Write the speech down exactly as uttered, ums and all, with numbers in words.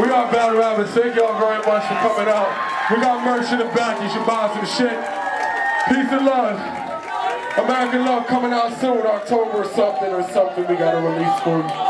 We are Bad Rabbits. Thank y'all very much for coming out. We got merch in the back. You should buy some shit. Peace and love. American Love coming out soon, October or something or something. We got a release for you.